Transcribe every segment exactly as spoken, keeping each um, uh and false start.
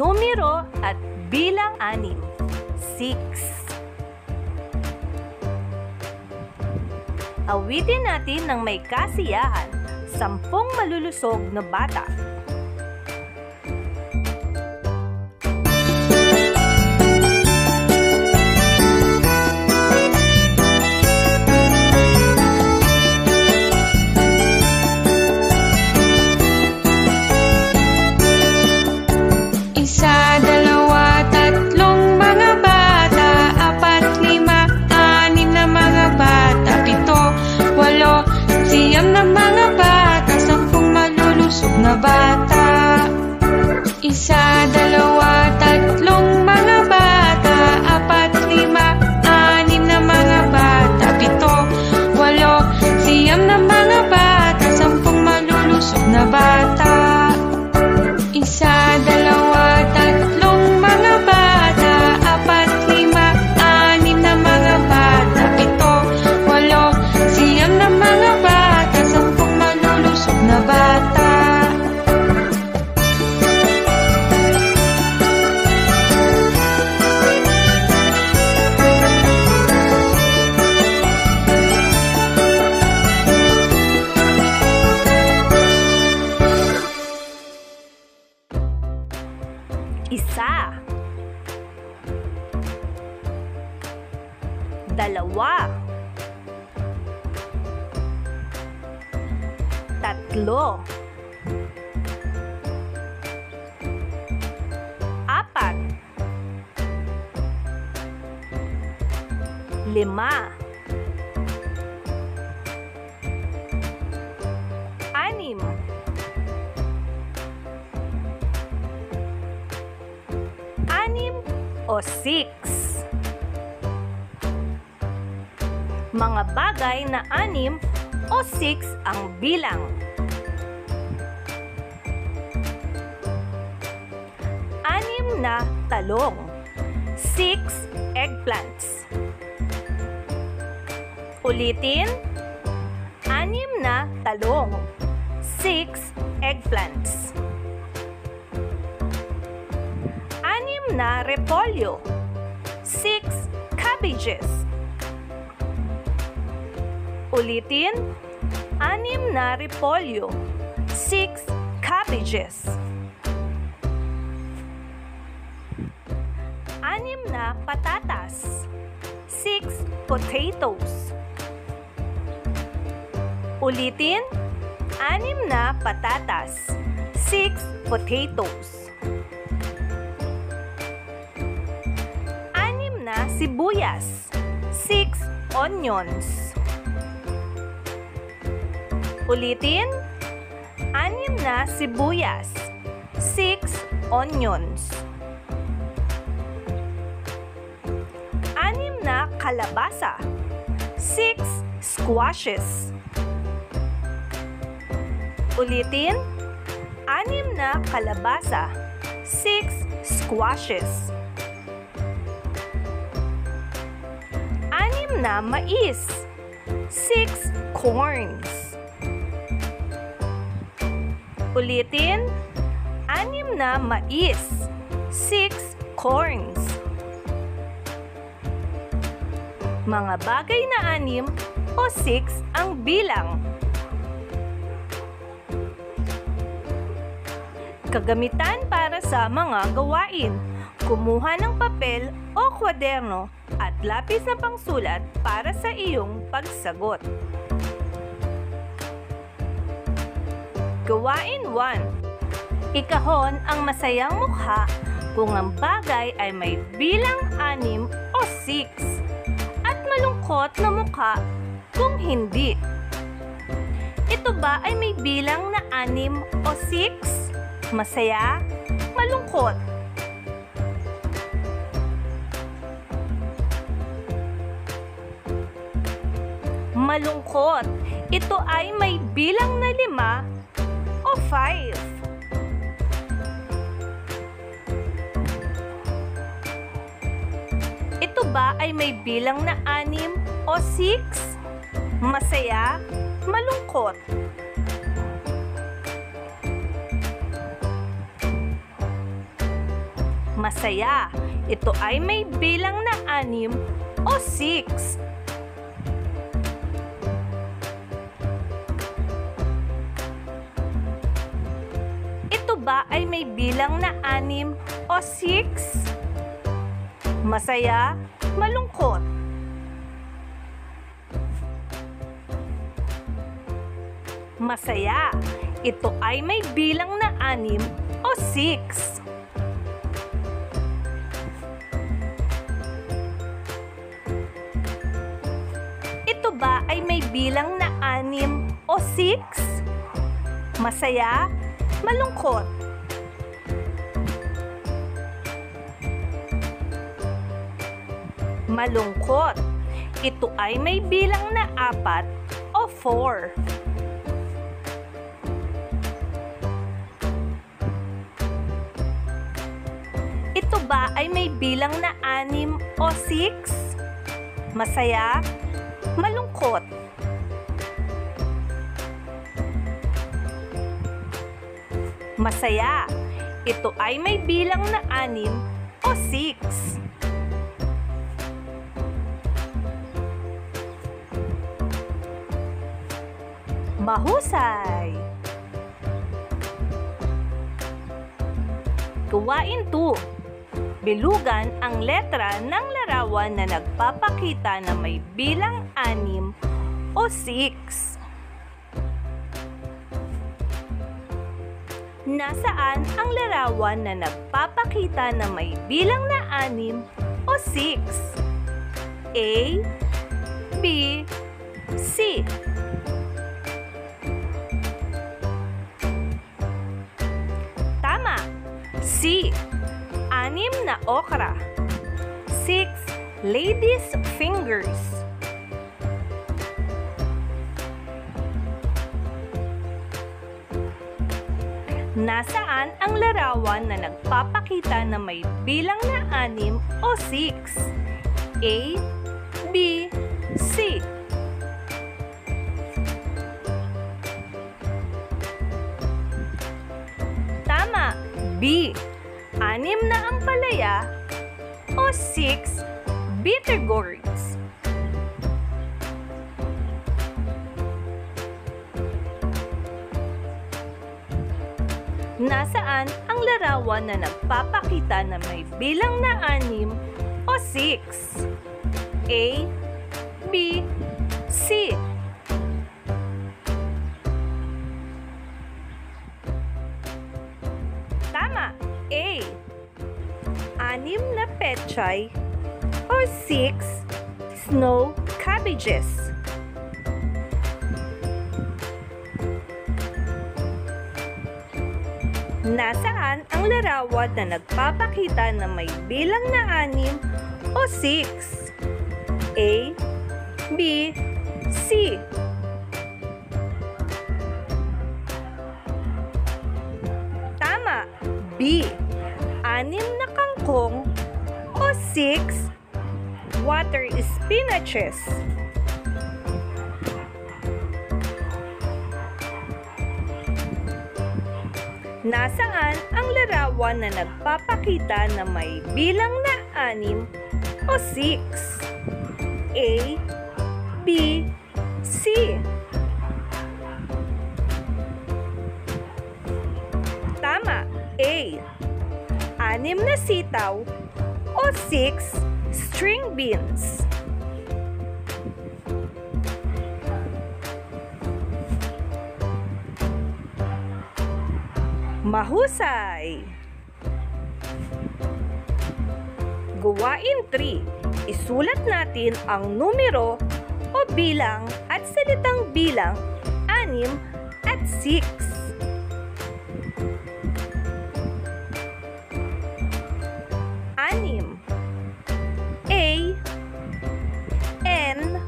numero at bilang anim, six. Awitin natin ng may kasiyahan, sampung malulusog na bata. Isa, dalawa, tatlong mga bata, apat, lima, anim na mga bata, pito, walo, siyam na mga bata, sampung malulusog na bata. Isa, dalawa, tatlong mga bata, apat, lima, anim na mga bata, pito, walo, siyam na mga bata, sampung malulusog na bata. Isa, dalawa, tatlo, apat, lima, anim, o six. Mga bagay na anim o six ang bilang. Anim na talong, six eggplants. Ulitin, anim na talong, six eggplants. Na repolyo, six cabbages. Ulitin, anim na repolyo, six cabbages. Anim na patatas, six potatoes. Ulitin, anim na patatas, six potatoes. Sibuyas, six onions. Ulitin, anim na sibuyas, six onions. Anim na kalabasa, six squashes. Ulitin, anim na kalabasa, six squashes. Na mais, six corns. Ulitin, anim na mais, six corns. Mga bagay na anim o six ang bilang. Kagamitan para sa mga gawain. Kumuha ng papel o kwaderno at lapis na pangsulat para sa iyong pagsagot. Gawain one. Ikahon ang masayang mukha kung ang bagay ay may bilang anim o six at malungkot na mukha kung hindi. Ito ba ay may bilang na anim o six? Masaya, malungkot. Malungkot. Ito ay may bilang na lima o five. Ito ba ay may bilang na anim o six? Masaya, malungkot. masaya. Ito ay may bilang na anim o six. Ito ba ay may bilang na anim o six? Masaya, malungkot. Masaya. Ito ay may bilang na anim o six. Ito ba ay may bilang na anim o six? Masaya, malungkot. Malungkot. Ito ay may bilang na apat o four. Ito ba ay may bilang na anim o six? Masaya, malungkot. Masaya. Ito ay may bilang na anim o six. Mahusay. Gawain two. Bilugan ang letra ng larawan na nagpapakita na may bilang anim o six. Nasaan ang larawan na nagpapakita na may bilang na anim o six? A, B, C. Tama! C. Anim na okra. Six ladies' fingers. Nasaan ang larawan na nagpapakita na may bilang na anim o six? A, B, C. Tama! B. Anim na ang palaya o six bitter gourds. Nasaan ang larawan na nagpapakita na may bilang na anim o six? A, B, C. Tama! A. Anim na pechay o six snow cabbages. Nasaan ang larawan na nagpapakita na may bilang na anim o six? A, B, C. Tama! B. Anim na kangkong o six water spinaches. Nasaan ang larawan na nagpapakita na may bilang na anim o six? A, B, C. Tama! A. Anim na sitaw o six string beans. Mahusay! Gawain three. Isulat natin ang numero o bilang at salitang bilang anim at six. Anim. A, N,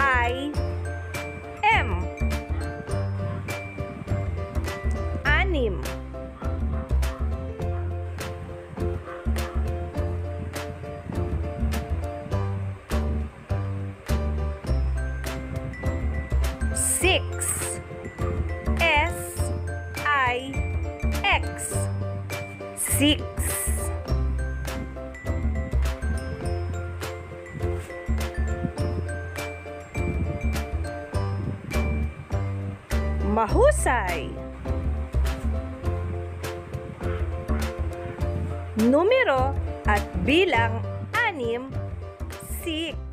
I, M. Anim. Six. S, I, X. Six. Mahusay. Numero at bilang anim, six.